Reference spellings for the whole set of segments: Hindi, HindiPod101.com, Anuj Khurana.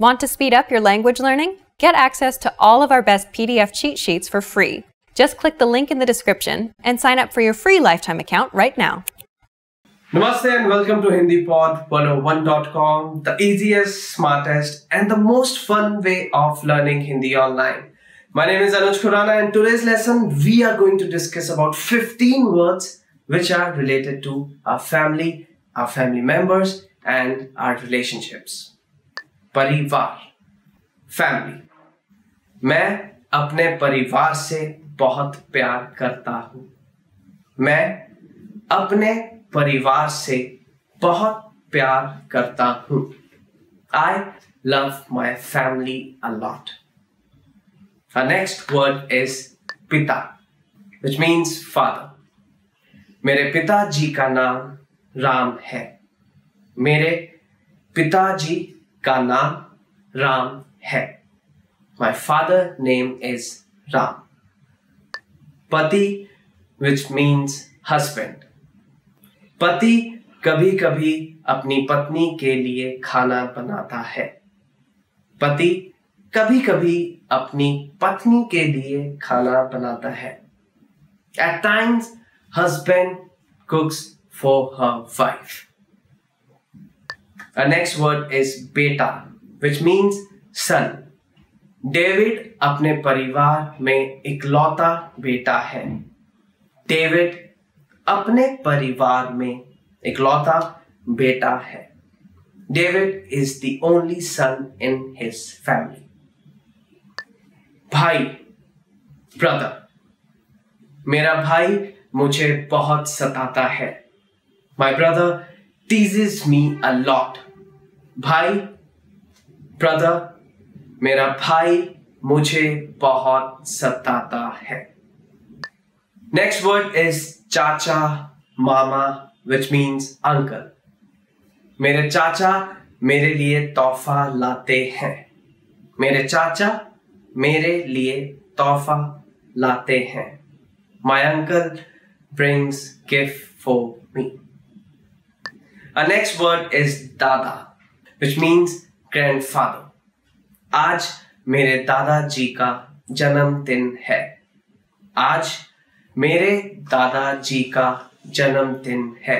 Want to speed up your language learning? Get access to all of our best PDF cheat sheets for free. Just click the link in the description and sign up for your free lifetime account right now. Namaste and welcome to HindiPod101.com, the easiest, smartest and the most fun way of learning Hindi online. My name is Anuj Khurana, and today's lesson we are going to discuss about 15 words which are related to our family members and our relationships. परिवार, family. मैं अपने परिवार से बहुत प्यार करता हूँ। मैं अपने परिवार से बहुत प्यार करता हूँ। I love my family a lot. Our next word is पिता, which means father. मेरे पिताजी का नाम राम है। मेरे पिताजी का नाम राम है। My father name is Ram. पति, which means husband. पति कभी कभी अपनी पत्नी के लिए खाना बनाता है। पति कभी कभी अपनी पत्नी के लिए खाना बनाता है। At times, husband cooks for her wife. Our next word is beta, which means son. David अपने परिवार में इकलौता बेटा है। David अपने परिवार में इकलौता बेटा है। David is the only son in his family. भाई, brother. मेरा भाई मुझे बहुत सताता है। My brother teases me a lot. भाई, brother, मेरा भाई मुझे बहुत सताता है। Next word is चाचा, मामा, which means uncle. मेरे चाचा मेरे लिए तोहफा लाते हैं। मेरे चाचा मेरे लिए तोहफा लाते हैं। My uncle brings gift for me. Our next word is dada, which means grandfather. आज मेरे दादाजी का जन्मदिन है। आज मेरे दादाजी का जन्मदिन है।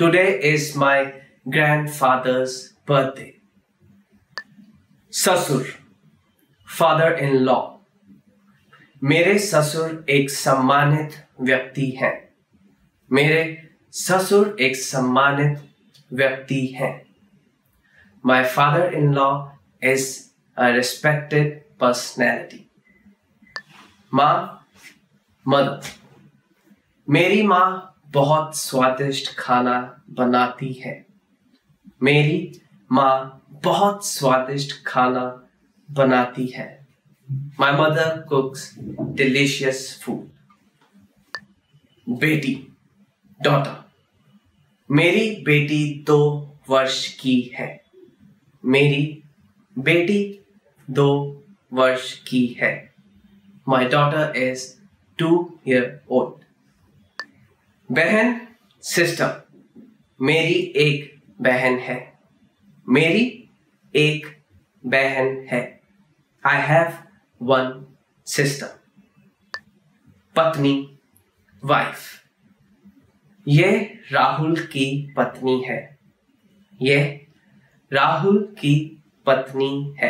Today is my grandfather's birthday. ससुर, father-in-law. मेरे ससुर एक सम्मानित व्यक्ति हैं। मेरे ससुर एक सम्मानित व्यक्ति हैं। My father-in-law is a respected personality. माँ, mother. मेरी माँ बहुत स्वादिष्ट खाना बनाती है। मेरी माँ बहुत स्वादिष्ट खाना बनाती है। My mother cooks delicious food. बेटी, daughter. मेरी बेटी 2 वर्ष की है। मेरी बेटी 2 वर्ष की है। My daughter is 2 years old. बहन, sister. मेरी एक बहन है। मेरी एक बहन है। I have 1 sister. पत्नी, wife. ये राहुल की पत्नी है। ये राहुल की पत्नी है।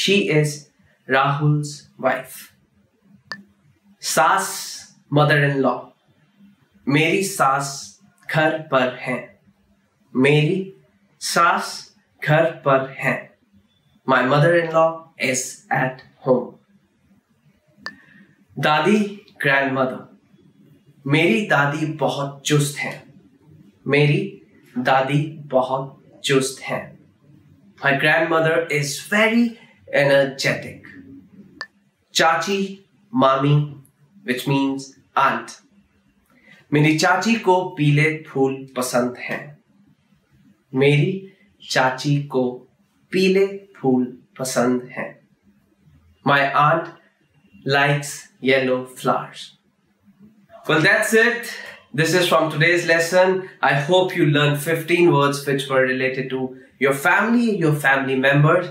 She is Rahul's wife. सास, mother-in-law. मेरी सास घर पर हैं। मेरी सास घर पर हैं। My mother-in-law is at home. दादी, grandmother. मेरी दादी बहुत चुस्त हैं। मेरी दादी बहुत चुस्त हैं। My grandmother is very energetic. चाची, मामी, which means aunt. मेरी चाची को पीले फूल पसंद हैं। मेरी चाची को पीले फूल पसंद हैं। My aunt likes yellow flowers. Well, that's it. This is from today's lesson. I hope you learned 15 words which were related to your family, your family members.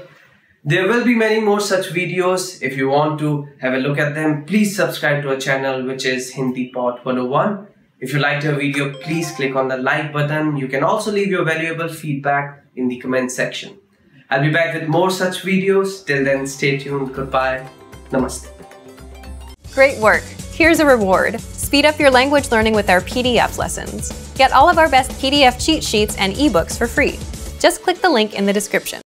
There will be many more such videos. If you want to have a look at them, please subscribe to our channel, which is HindiPod101. If you liked our video, please click on the like button. You can also leave your valuable feedback in the comment section. I'll be back with more such videos. Till then, stay tuned. Goodbye. Namaste. Great work. Here's a reward. Speed up your language learning with our PDF lessons. Get all of our best PDF cheat sheets and ebooks for free. Just click the link in the description.